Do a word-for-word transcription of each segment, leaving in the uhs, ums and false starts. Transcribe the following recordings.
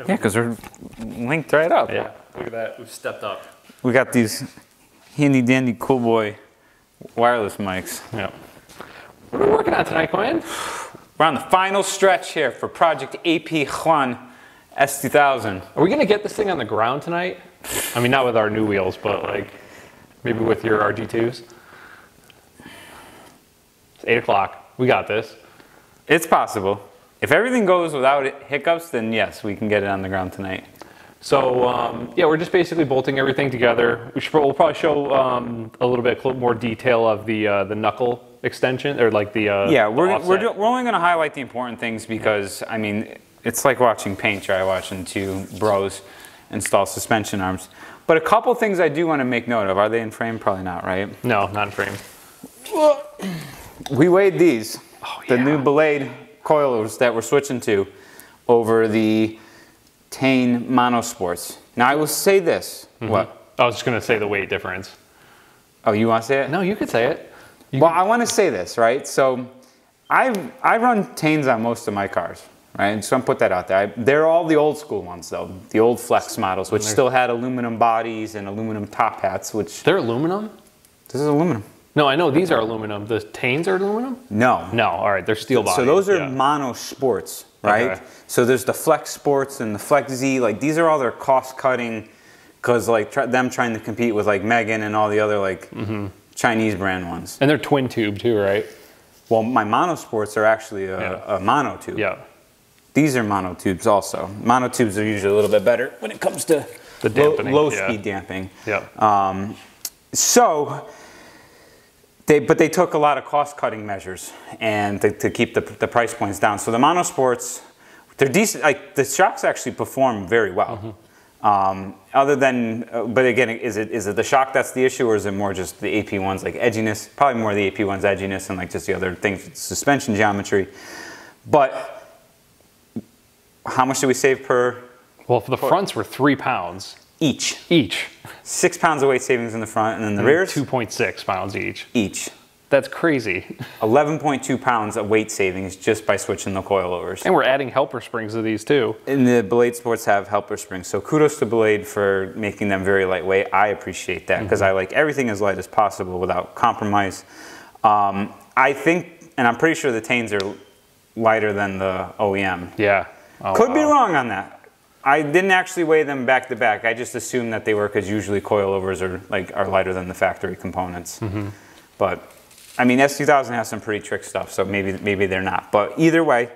Yeah, because we're linked right up. Yeah, look at that. We've stepped up. We got these handy dandy cool boy wireless mics. Yeah. What are we working on tonight, Quinn? We're on the final stretch here for Project A P one S two thousand. Are we going to get this thing on the ground tonight? I mean, not with our new wheels, but like maybe with your R G twos. It's eight o'clock. We got this. It's possible. If everything goes without hiccups, then yes, we can get it on the ground tonight. So um, yeah, we're just basically bolting everything together. We should, we'll probably show um, a little bit more detail of the uh, the knuckle extension, or like the uh, yeah. We're the we're, do, we're only going to highlight the important things because I mean it's like watching paint dry, watching two bros install suspension arms. But a couple things I do want to make note of. Are they in frame? Probably not, right? No, not in frame. Well, we weighed these, oh, yeah. the new Ballade coilers that we're switching to, over the Tein Mono Sports. Now I will say this. Mm-hmm. What? I was just gonna say the weight difference. Oh, you want to say it? No, you could say it. You well, can... I want to say this, right? So, I I run Teins on most of my cars, right? And so I'm put that out there. I, they're all the old school ones, though, the old Flex models, which still had aluminum bodies and aluminum top hats. Which they're aluminum. This is aluminum. No, I know these are aluminum. The Teins are aluminum. No. No. All right, they're steel bodies. So those are yeah. Mono Sports. Right? Okay. So there's the Flex Sports and the Flex Z, like these are all their cost cutting because like try, them trying to compete with like Megan and all the other like mm-hmm. Chinese brand ones. And they're twin tube too, right? Well, my Mono Sports are actually a, yeah. a mono tube. Yeah. These are mono tubes also. Mono tubes are usually a little bit better when it comes to the dampening. Low, low yeah. speed damping. Yeah. Um, so They, but they took a lot of cost-cutting measures and to, to keep the, the price points down. So the Mono Sports, they're decent. Like the shocks actually perform very well. Mm-hmm. um, other than, uh, but again, is it is it the shock that's the issue, or is it more just the A P one's like edginess? Probably more the A P one's edginess and like just the other things, suspension geometry. But how much do we save per? Well, for the fronts were three pounds. Each. Each. Six pounds of weight savings in the front, and then the and rears? two point six pounds each. Each. That's crazy. eleven point two pounds of weight savings just by switching the coilovers. And we're adding helper springs to these too. And the Blade Sports have helper springs, so kudos to Blade for making them very lightweight. I appreciate that because mm-hmm. I like everything as light as possible without compromise. Um, I think, and I'm pretty sure the Teins are lighter than the O E M. Yeah. Oh, Could wow. be wrong on that. I didn't actually weigh them back to back. I just assumed that they were because usually coilovers are like are lighter than the factory components. Mm-hmm. But I mean, S two thousand has some pretty trick stuff, so maybe maybe they're not. But either way,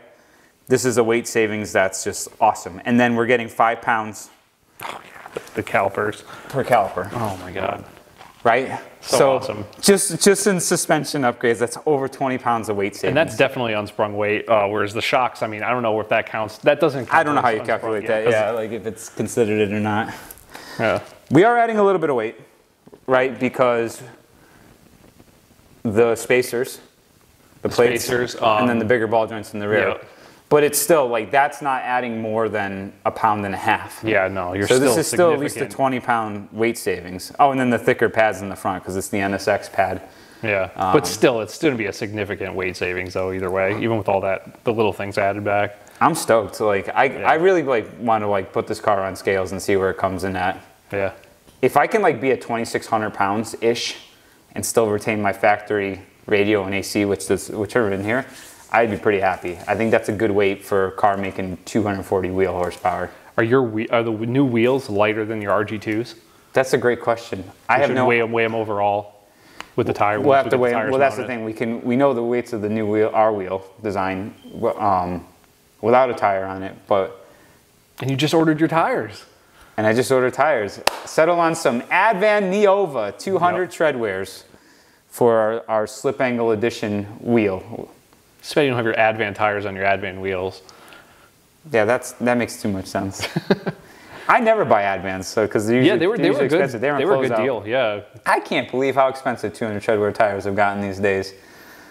this is a weight savings that's just awesome. And then we're getting five pounds. Oh, yeah. The calipers per caliper. Oh my God! Right? So, so awesome. Just just in suspension upgrades, that's over twenty pounds of weight savings. And that's definitely unsprung weight. Uh, whereas the shocks, I mean, I don't know if that counts. That doesn't count. I don't know how you calculate that. Yeah, like if it's considered it or not. Yeah. We are adding a little bit of weight, right? Because the spacers, the, the plates, spacers, um, and then the bigger ball joints in the rear. Yeah. But it's still like that's not adding more than a pound and a half. Yeah, no, you're still significant. So this is still at least a twenty pound weight savings. Oh, and then the thicker pads in the front because it's the N S X pad. Yeah, um, but still, it's going to be a significant weight savings though either way, even with all that the little things added back. I'm stoked. Like I, yeah. I really like want to like put this car on scales and see where it comes in at. Yeah. If I can like be at twenty-six hundred pounds ish, and still retain my factory radio and A C, which is which are in here. I'd be pretty happy. I think that's a good weight for a car making two hundred forty wheel horsepower. Are your are the new wheels lighter than your R G twos? That's a great question. You I have no weigh them, weigh them overall with the tire. We'll have to weigh. Well, that's mounted. The thing. We can we know the weights of the new wheel, our wheel design, um, without a tire on it. But and you just ordered your tires. And I just ordered tires. Settle on some Advan Neova two hundred yep. treadwears for our, our Slip Angle Edition wheel. It's bad you don't have your Advan tires on your Advan wheels. Yeah, that's that makes too much sense. I never buy Advans, so because they're usually, yeah, they were, they were expensive. Good, they, they were a good deal. Yeah, I can't believe how expensive two hundred treadwear tires have gotten these days.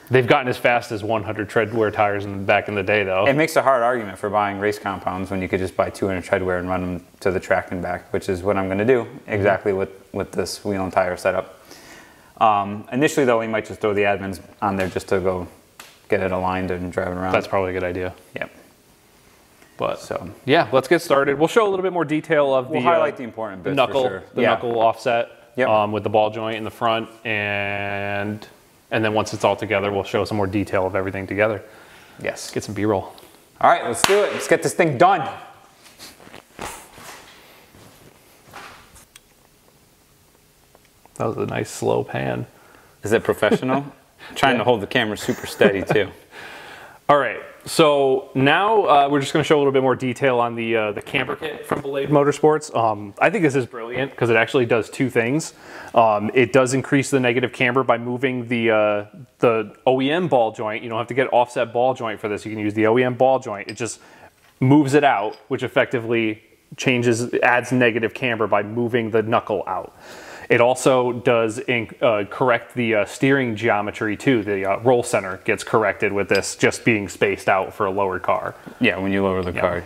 They've gotten as fast as one hundred treadwear tires in, back in the day, though. It makes a hard argument for buying race compounds when you could just buy two hundred treadwear and run them to the track and back, which is what I'm going to do exactly mm-hmm. with with this wheel and tire setup. Um, initially, though, we might just throw the Advans on there just to go. Get it aligned and drive it around. That's probably a good idea. Yep. But so yeah, let's get started. We'll show a little bit more detail of we'll the highlight uh, the important bits knuckle, for sure. the yeah. knuckle offset yep. um, with the ball joint in the front, and and then once it's all together, we'll show some more detail of everything together. Yes, get some B-roll. All right, let's do it. Let's get this thing done. That was a nice slow pan. Is it professional? Trying yeah. to hold the camera super steady too. All right, so now uh, we're just going to show a little bit more detail on the uh, the camber kit from Ballade Motorsports. Um, I think this is brilliant because it actually does two things. Um, it does increase the negative camber by moving the uh, the O E M ball joint. You don't have to get offset ball joint for this. You can use the O E M ball joint. It just moves it out, which effectively changes, adds negative camber by moving the knuckle out. It also does uh, correct the uh, steering geometry too. The uh, roll center gets corrected with this just being spaced out for a lower car. Yeah, when you lower the yeah. car.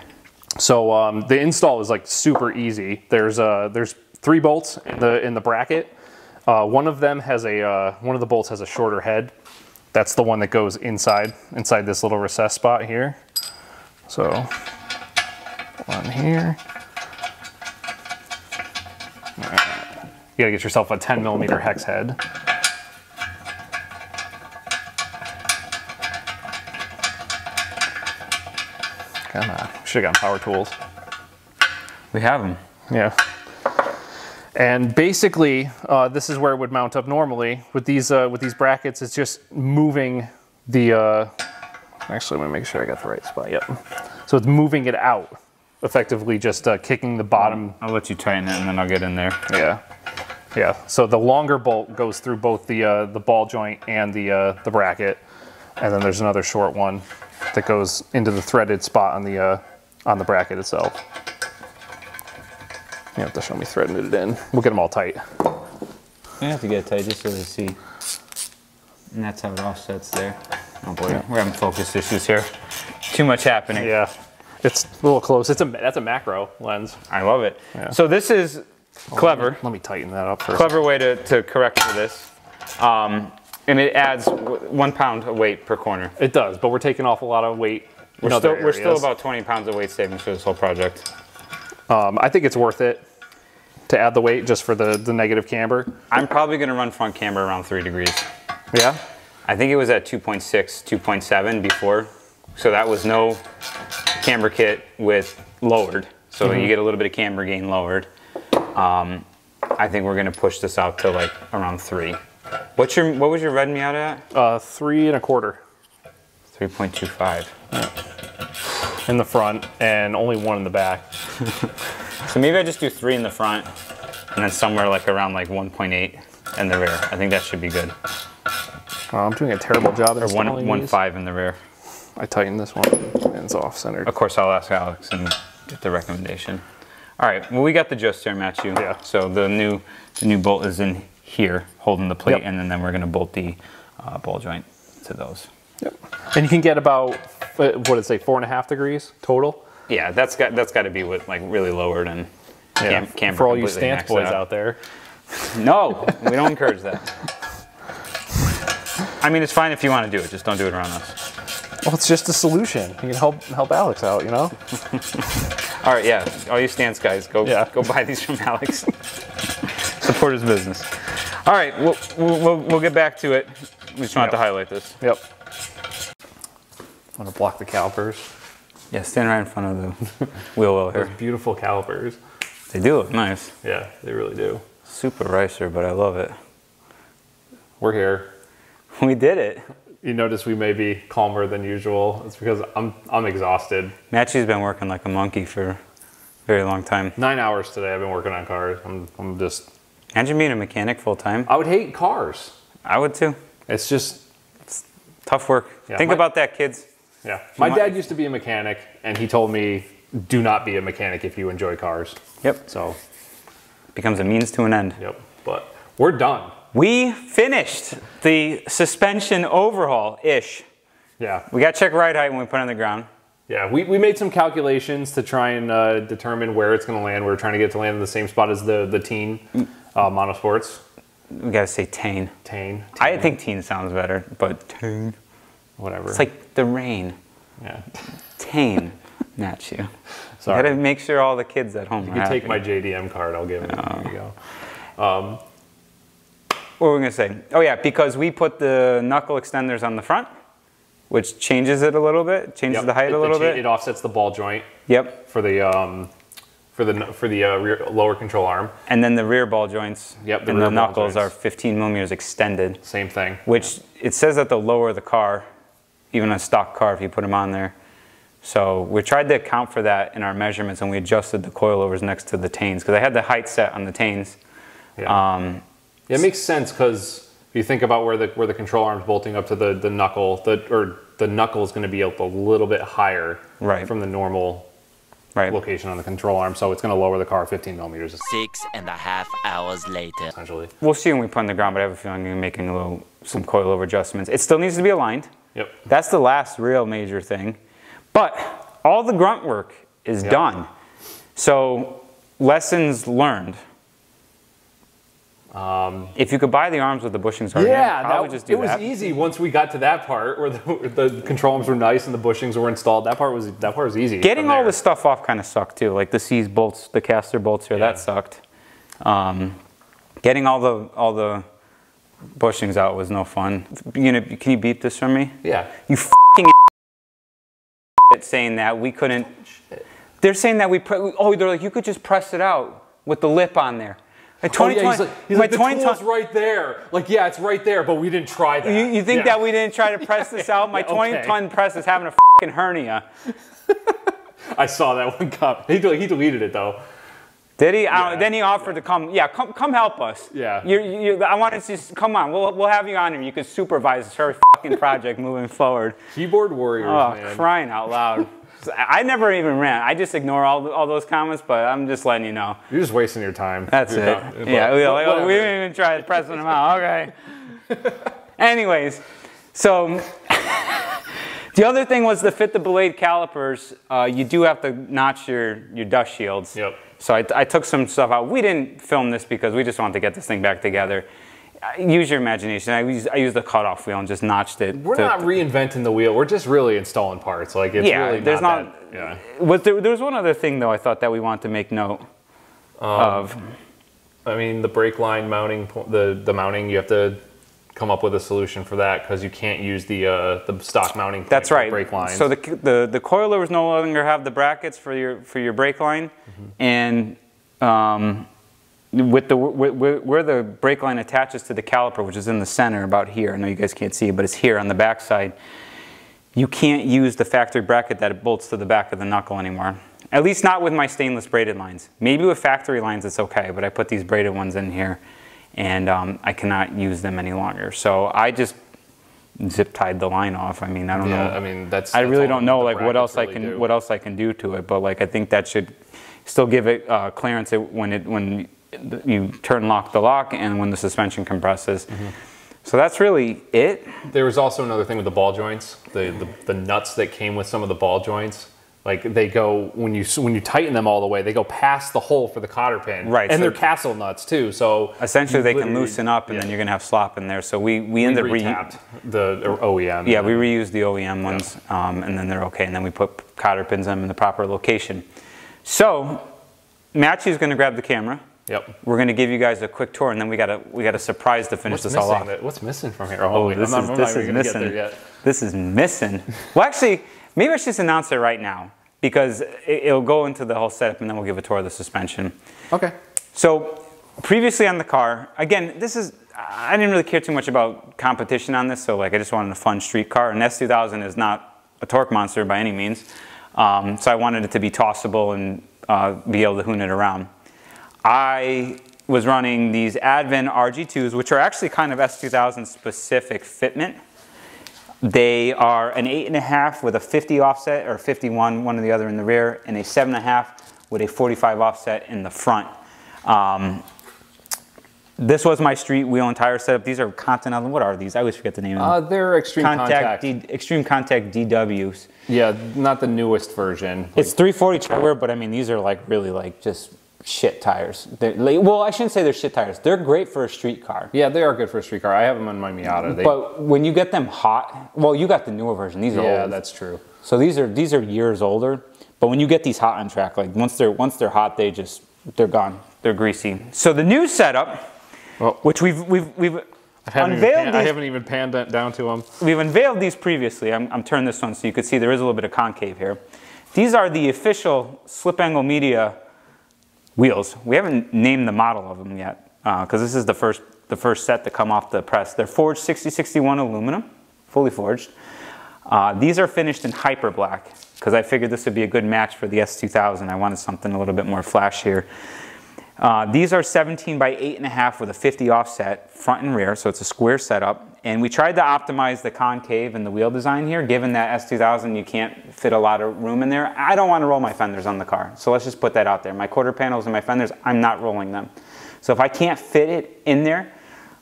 So um, the install is like super easy. There's uh, there's three bolts in the in the bracket. Uh, one of them has a uh, one of the bolts has a shorter head. That's the one that goes inside inside this little recess spot here. So on here. All right. You gotta get yourself a ten millimeter hex head. Come on, should've gotten power tools. We have them. Yeah. And basically, uh, this is where it would mount up normally. With these uh, with these brackets, it's just moving the, uh, actually let me make sure I got the right spot, yep. So it's moving it out, effectively just uh, kicking the bottom. I'll let you tighten it and then I'll get in there. Yeah. Yeah, so the longer bolt goes through both the uh, the ball joint and the uh, the bracket, and then there's another short one that goes into the threaded spot on the uh, on the bracket itself. You have to show me threading it in. We'll get them all tight. You have to get it tight just so they see, and that's how it offsets there. Oh boy, yeah. We're having focus issues here. Too much happening. Yeah, it's a little close. It's a that's a macro lens. I love it. Yeah. So this is. Clever. Let me, let me tighten that up first. Clever way to, to correct for this. Um, and it adds one pound of weight per corner. It does, but we're taking off a lot of weight. We're, in still, other areas. We're still about twenty pounds of weight savings for this whole project. Um, I think it's worth it to add the weight just for the, the negative camber. I'm probably going to run front camber around three degrees. Yeah? I think it was at two point six, two point seven before. So that was no camber kit with lowered. So mm-hmm. you get a little bit of camber gain lowered. Um, I think we're gonna push this out to like around three. What's your what was your red Miata at? Uh, three and a quarter. Three point two five. Yeah. In the front and only one in the back. So maybe I just do three in the front and then somewhere like around like one point eight in the rear. I think that should be good. Oh, I'm doing a terrible job. Or one one five in the rear. I tightened this one and it's off centered. Of course, I'll ask Alex and get the recommendation. All right, well, we got the Joe Stair match you. Yeah. So the new the new bolt is in here, holding the plate, yep. and then, then we're going to bolt the uh, ball joint to those. Yep. And you can get about, what did it say, four and a half degrees total? Yeah, that's got that's got to be with like really lowered and yeah. cam camber for all you stance boys out. out there. No, we don't encourage that. I mean, it's fine if you want to do it, just don't do it around us. Well, it's just a solution. You can help help Alex out, you know. All right, yeah. All you stance guys, go yeah. go buy these from Alex. Support his business. All right, we'll we'll we'll get back to it. We just want yep. to highlight this. Yep. Want to block the calipers? Yeah, stand right in front of the wheel well here. Those beautiful calipers. They do look nice. Yeah, they really do. Super ricer, but I love it. We're here. We did it. You notice we may be calmer than usual. It's because I'm I'm exhausted. Matchy's been working like a monkey for a very long time. Nine hours today I've been working on cars. I'm, I'm just... Imagine being a mechanic full time. I would hate cars. I would too. It's just... It's tough work. Yeah, Think my, about that, kids. Yeah. My might. dad used to be a mechanic and he told me, do not be a mechanic if you enjoy cars. Yep. So... It becomes a means to an end. Yep. But we're done. We finished the suspension overhaul-ish. Yeah. We got to check ride height when we put it on the ground. Yeah, we, we made some calculations to try and uh, determine where it's going to land. We were trying to get it to land in the same spot as the, the Tein uh, Mono Sports. We got to say Tein. Tein. I think Tein sounds better, but Tein. Whatever. It's like the rain. Yeah. Tein. Not you. Sorry. Gotta make sure all the kids at home. You can take my J D M card. I'll give it. No. There you go. Um, what were we gonna say? Oh yeah, because we put the knuckle extenders on the front, which changes it a little bit. Changes yep. the height it, a little bit. It offsets the ball joint. Yep. For the um, for the for the uh, rear, lower control arm. And then the rear ball joints. Yep. The and the knuckles joints. are fifteen millimeters extended. Same thing. Which yep. it says that the lower the car, even a stock car, if you put them on there. So we tried to account for that in our measurements, and we adjusted the coilovers next to the Teins because I had the height set on the Teins. Yeah. Um, yeah, it makes sense because if you think about where the where the control arm's bolting up to the the knuckle, the or the knuckle is going to be up a little bit higher right. from the normal right. location on the control arm, so it's going to lower the car fifteen millimeters. Six and a half hours later, essentially. We'll see when we put on the ground, but I have a feeling we're making a little some coilover adjustments. It still needs to be aligned. Yep. That's the last real major thing. But all the grunt work is yep. done. So lessons learned. Um, if you could buy the arms with the bushings already, yeah, I would just do that. It was easy once we got to that part where the, the control arms were nice and the bushings were installed. That part was that part was easy. Getting all this stuff off kind of sucked too. Like the C's bolts, the caster bolts here, yeah. that sucked. Um, getting all the all the bushings out was no fun. You know, can you beep this from me? Yeah. You f***ing saying that we couldn't. They're saying that we. Pre oh, they're like you could just press it out with the lip on there. Like twenty, oh, yeah, he's like, he's like the tool's right there. Like yeah, it's right there, but we didn't try that. You, you think yeah. that we didn't try to press this out? My yeah, okay. twenty ton press is having a fucking hernia. I saw that one cup. He he deleted it though. Did he? Yeah. I, then he offered yeah. to come. Yeah, come come help us. Yeah. You you. I want to see. Come on. We'll we'll have you on here. You can supervise this whole fucking project moving forward. Keyboard warriors. Oh, man. Crying out loud. I never even ran. I just ignore all all those comments, but I'm just letting you know. You're just wasting your time. That's You're it. Not, yeah. We, like, oh, we didn't even try pressing them out. Okay. Anyways, so. The other thing was to fit the Blade calipers, uh, you do have to notch your, your dust shields. Yep. So I, I took some stuff out. We didn't film this because we just wanted to get this thing back together. Use your imagination. I used, I used the cutoff wheel and just notched it. We're to, not reinventing the wheel. We're just really installing parts. Like it's yeah, really there's not, not that, yeah. Was there, there was one other thing, though, I thought that we wanted to make note um, of. I mean, the brake line mounting, the, the mounting, you have to... come up with a solution for that because you can't use the uh, the stock mounting point That's right. for brake lines. So the the the coilovers no longer have the brackets for your for your brake line, mm-hmm. and um, with the with, where the brake line attaches to the caliper, which is in the center about here. I know you guys can't see it, but it's here on the back side. You can't use the factory bracket that it bolts to the back of the knuckle anymore. At least not with my stainless braided lines. Maybe with factory lines it's okay, but I put these braided ones in here. And um, I cannot use them any longer. So I just zip tied the line off. I mean, I don't yeah, know. I mean, that's. I that's really don't know like what else really I can do. what else I can do to it. But like, I think that should still give it uh, clearance when it when you turn lock the lock and when the suspension compresses. Mm-hmm. So that's really it. There was also another thing with the ball joints. The, the the nuts that came with some of the ball joints. Like they go when you when you tighten them all the way, they go past the hole for the cotter pin, right? And so they're castle nuts too, so essentially they can loosen up, and yeah. then you're gonna have slop in there. So we we, we ended up re-tapped the O E M. Yeah, we reused the O E M ones, yeah. um, and then they're okay. And then we put cotter pins in them in the proper location. So Matthew's gonna grab the camera. Yep. We're gonna give you guys a quick tour, and then we gotta we gotta surprise to finish what's this all off. That, what's missing from here? Oh, oh wait, this I'm is not, this I'm is missing. Yet. This is missing. Well, actually. Maybe I should just announce it right now because it'll go into the whole setup and then we'll give a tour of the suspension. Okay. So previously on the car, again, this is, I didn't really care too much about competition on this. So like I just wanted a fun street car and S two thousand is not a torque monster by any means. Um, so I wanted it to be tossable and uh, be able to hoon it around. I was running these Advan R G twos, which are actually kind of S two thousand specific fitment. They are an eight and a half with a fifty offset or fifty-one, one or the other in the rear, and a seven and a half with a forty-five offset in the front. Um, this was my street wheel and tire setup. These are Continental. What are these? I always forget the name. Uh, of them. They're Extreme Contact. Contact. D, Extreme Contact D Ws. Yeah, not the newest version. Like, it's three forty treadwear, but I mean these are like really like just. Shit tires. They're, well, I shouldn't say they're shit tires. They're great for a street car. Yeah, they are good for a street car. I have them on my Miata. They... But when you get them hot, well, you got the newer version. These are yeah, old. Yeah, that's true. So these are these are years older. But when you get these hot on track, like once they're once they're hot, they just they're gone. They're greasy. So the new setup, well, which we've we've we've I haven't unveiled. Even, these, I haven't even panned down to them. We've unveiled these previously. I'm, I'm turning this one so you can see there is a little bit of concave here. These are the official Slip Angle Media wheels. We haven't named the model of them yet because uh, this is the first the first set to come off the press. They're forged sixty sixty-one aluminum, fully forged. Uh, these are finished in hyper black because I figured this would be a good match for the S two thousand. I wanted something a little bit more flash here. Uh, these are seventeen by eight and a half with a fifty offset front and rear, so it's a square setup. And we tried to optimize the concave and the wheel design here. Given that S two thousand, you can't fit a lot of room in there. I don't want to roll my fenders on the car, so let's just put that out there. My quarter panels and my fenders, I'm not rolling them. So if I can't fit it in there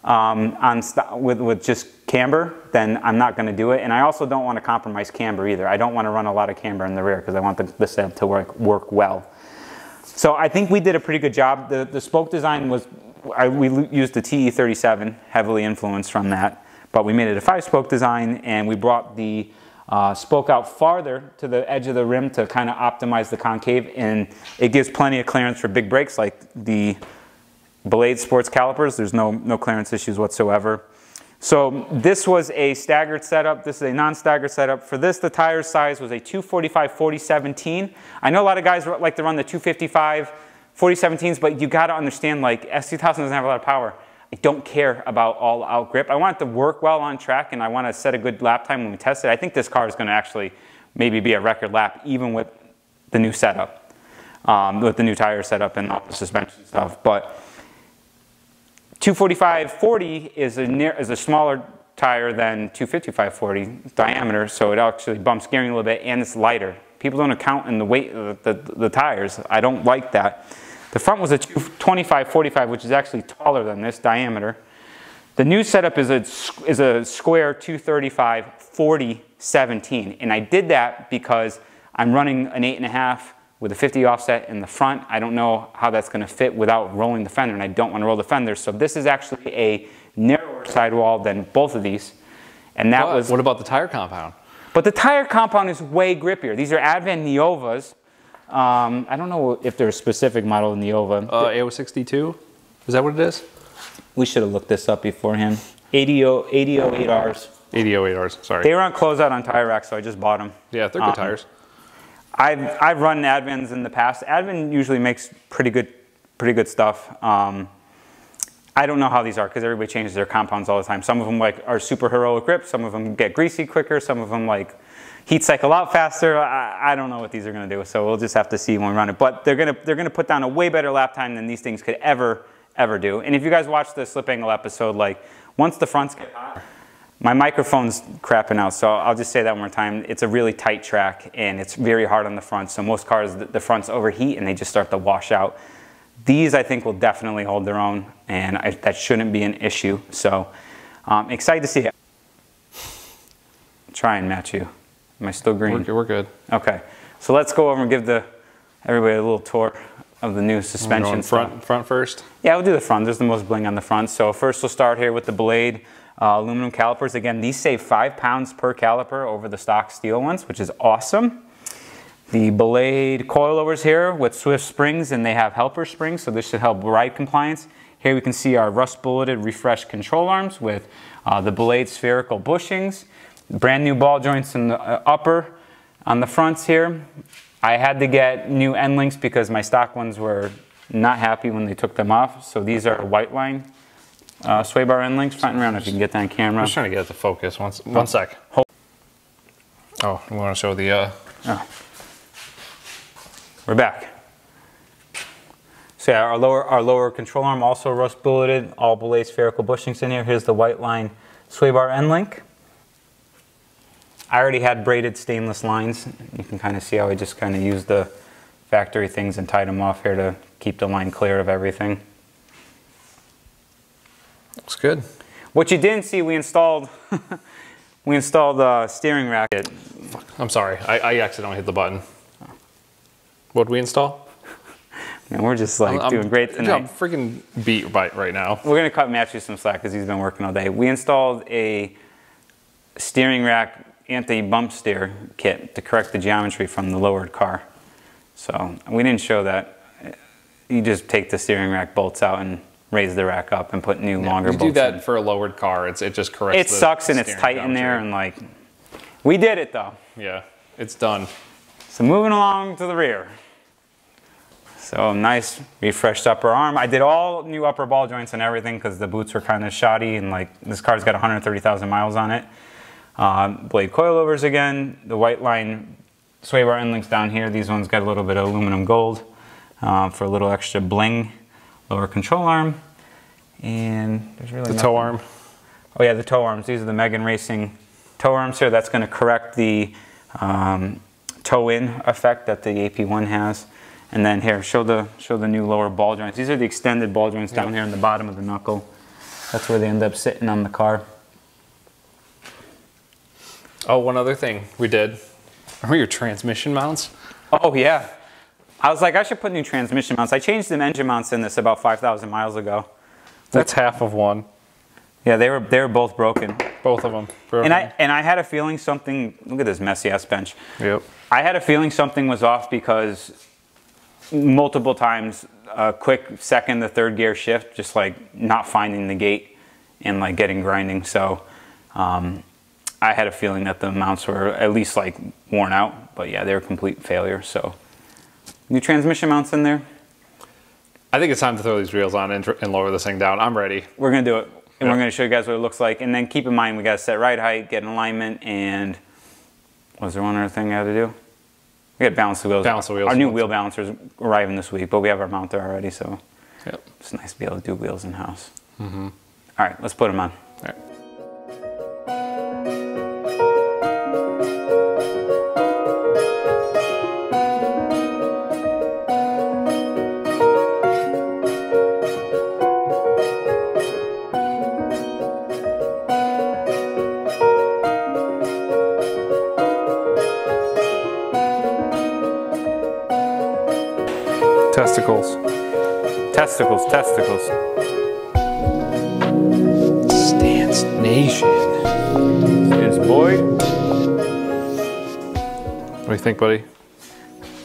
um, on with, with just camber, then I'm not going to do it. And I also don't want to compromise camber either. I don't want to run a lot of camber in the rear because I want the, the setup to work, work well. So I think we did a pretty good job. The, the spoke design was, I, we used the T E thirty-seven, heavily influenced from that, but we made it a five spoke design and we brought the uh, spoke out farther to the edge of the rim to kind of optimize the concave, and it gives plenty of clearance for big brakes like the Blade Sports calipers. There's no, no clearance issues whatsoever. So this was a staggered setup. This is a non-staggered setup. For this, the tire size was a two forty-five forty seventeen. I know a lot of guys like to run the two fifty-five forty seventeens, but you got to understand, like, S two thousand doesn't have a lot of power. I don't care about all-out grip. I want it to work well on track, and I want to set a good lap time when we test it. I think this car is going to actually maybe be a record lap, even with the new setup, um, with the new tire setup and all the suspension stuff. But two forty-five forty is a, near, is a smaller tire than two fifty-five forty diameter, so it actually bumps gearing a little bit, and it's lighter. People don't account in the weight of the, the, the tires. I don't like that. The front was a two twenty-five forty-five, which is actually taller than this diameter. The new setup is a, is a square two thirty-five forty seventeen, and I did that because I'm running an eight and a half with a fifty offset in the front. I don't know how that's gonna fit without rolling the fender, and I don't wanna roll the fender. So this is actually a narrower sidewall than both of these. And that but was- What about the tire compound? But the tire compound is way grippier. These are Advan Neovas. Um, I don't know if there's a specific model in Neova. Uh, A O sixty-two, is that what it is? We should've looked this up beforehand. A D oh eight Rs. A D oh eight Rs, sorry. They were on closeout on tire rack, so I just bought them. Yeah, they're good um, tires. I've, I've run Advans in the past. Advan usually makes pretty good, pretty good stuff. Um, I don't know how these are because everybody changes their compounds all the time. Some of them like are super heroic grip. Some of them get greasy quicker. Some of them like heat cycle out faster. I, I don't know what these are going to do. So we'll just have to see when we run it. But they're going to they're going to put down a way better lap time than these things could ever ever do. And if you guys watch the Slip Angle episode, like once the fronts get hot. My microphone's crapping out, so I'll just say that one more time. It's a really tight track, and it's very hard on the front, so most cars, the fronts overheat, and they just start to wash out. These, I think, will definitely hold their own, and I, that shouldn't be an issue, so I'm um, excited to see it. Try and match you. Am I still green? We're, we're good. Okay, so let's go over and give the everybody a little tour of the new suspension. Front, front first? Yeah, we'll do the front. There's the most bling on the front, so first we'll start here with the Blade. Uh, aluminum calipers. Again, these save five pounds per caliper over the stock steel ones, which is awesome. The Ballade coilovers here with swift springs, and they have helper springs, so this should help ride compliance. Here we can see our rust bulleted refreshed control arms with uh, the Ballade spherical bushings, brand new ball joints in the upper on the fronts here. I had to get new end links because my stock ones were not happy when they took them off, so these are White Line Uh, sway bar end links, front and round, if you can get that on camera. I'm just trying to get it to focus. One, one sec. Hold. Oh, we want to show the... Uh... Oh. We're back. So yeah, our lower, our lower control arm also rust bulleted, all Ballade spherical bushings in here. Here's the White Line sway bar end link. I already had braided stainless lines. You can kind of see how I just kind of used the factory things and tied them off here to keep the line clear of everything. Looks good. What you didn't see, we installed we installed a steering racket. Fuck, I'm sorry. I, I accidentally hit the button. What'd we install? Man, we're just like I'm, doing I'm, great tonight. I'm freaking beat right, right now. We're going to cut Matthew some slack because he's been working all day. We installed a steering rack anti-bump steer kit to correct the geometry from the lowered car. So we didn't show that. You just take the steering rack bolts out and raise the rack up and put new yeah, longer you bolts. You do that in. For a lowered car. It's, it just corrects. It the sucks and it's tight in there, and like, we did it though. Yeah, it's done. So moving along to the rear. So nice refreshed upper arm. I did all new upper ball joints and everything because the boots were kind of shoddy, and like this car's got one hundred thirty thousand miles on it. Um, blade coilovers again. The White Line sway bar end links down here. These ones got a little bit of aluminum gold uh, for a little extra bling. Lower control arm, and there's really the nothing. Toe arm. Oh yeah, the toe arms. These are the Megan Racing toe arms here. That's going to correct the um, toe-in effect that the A P one has. And then here, show the show the new lower ball joints. These are the extended ball joints down here in the bottom of the knuckle. That's where they end up sitting on the car. Oh, one other thing we did. Remember your transmission mounts? Oh yeah. I was like, I should put new transmission mounts. I changed the engine mounts in this about five thousand miles ago. That's half of one. Yeah, they were they were both broken. Both of them. Broken. And I and I had a feeling something. Look at this messy ass bench. Yep. I had a feeling something was off because multiple times, a quick second to third gear shift, just like not finding the gate and like getting grinding. So um, I had a feeling that the mounts were at least like worn out. But yeah, they were a complete failure. So. New transmission mounts in there. I think it's time to throw these wheels on and, and lower this thing down. I'm ready. We're gonna do it, and yeah. we're gonna show you guys what it looks like. And then keep in mind, we gotta set ride height, get an alignment, and was there one other thing I had to do? We gotta balance the wheels. Balance the wheels. Our new wheel balancer's arriving this week, but we have our mount there already, so yep. It's nice to be able to do wheels in house. Mm-hmm. All right, let's put them on. All right. Testicles. Testicles, testicles. Stance Nation. Stance boy. What do you think, buddy?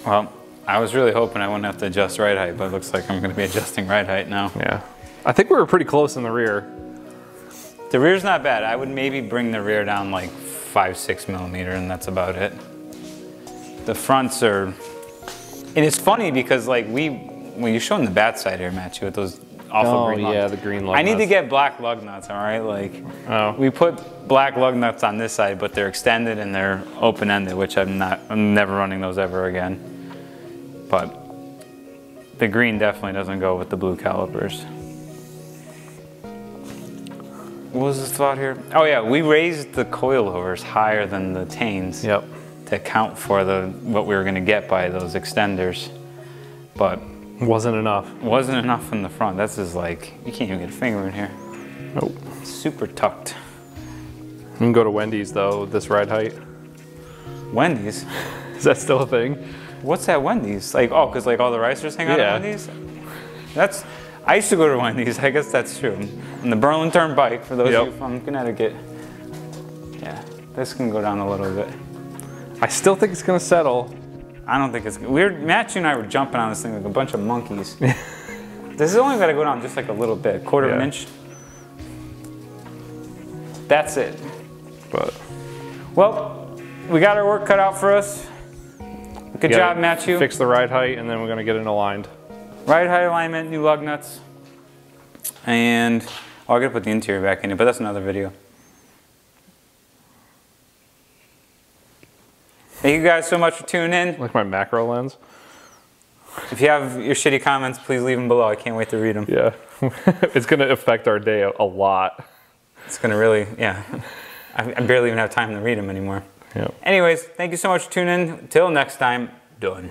Well, I was really hoping I wouldn't have to adjust ride height, but it looks like I'm gonna be adjusting ride height now. Yeah. I think we were pretty close in the rear. The rear's not bad. I would maybe bring the rear down like five, six millimeter, and that's about it. The fronts are. And it's funny because like we, well, you're showing the bad side here, Matthew, with those awful oh, green lugs. Oh yeah, the green lug nuts. I need to get black lug nuts, all right? Like, oh. We put black lug nuts on this side, but they're extended and they're open-ended, which I'm not, I'm never running those ever again. But the green definitely doesn't go with the blue calipers. What was this thought here? Oh yeah, we raised the coilovers higher than the Teins. Yep. To account for the what we were gonna get by those extenders, but wasn't enough. Wasn't enough in the front. This is like you can't even get a finger in here. Nope. Super tucked. You can go to Wendy's though. This ride height. Wendy's? Is that still a thing? What's that Wendy's? Like oh, cause like all the ricers hang out yeah. at Wendy's. That's. I used to go to Wendy's. I guess that's true. On the Berlin Turnpike for those yep. of you from Connecticut. Yeah, this can go down a little bit. I still think it's gonna settle. I don't think it's gonna. We were, Matthew and I were jumping on this thing like a bunch of monkeys. This is only gotta go down just like a little bit, quarter yeah. of an inch. That's it. But. Well, we got our work cut out for us. Good job, Matthew. Fix the ride height and then we're gonna get it aligned. Ride height alignment, new lug nuts. And oh, I gotta put the interior back in it, but that's another video. Thank you guys so much for tuning in. Like my macro lens. If you have your shitty comments, please leave them below. I can't wait to read them. Yeah. It's going to affect our day a lot. It's going to really, yeah. I barely even have time to read them anymore. Yep. Anyways, thank you so much for tuning in. Till next time, done.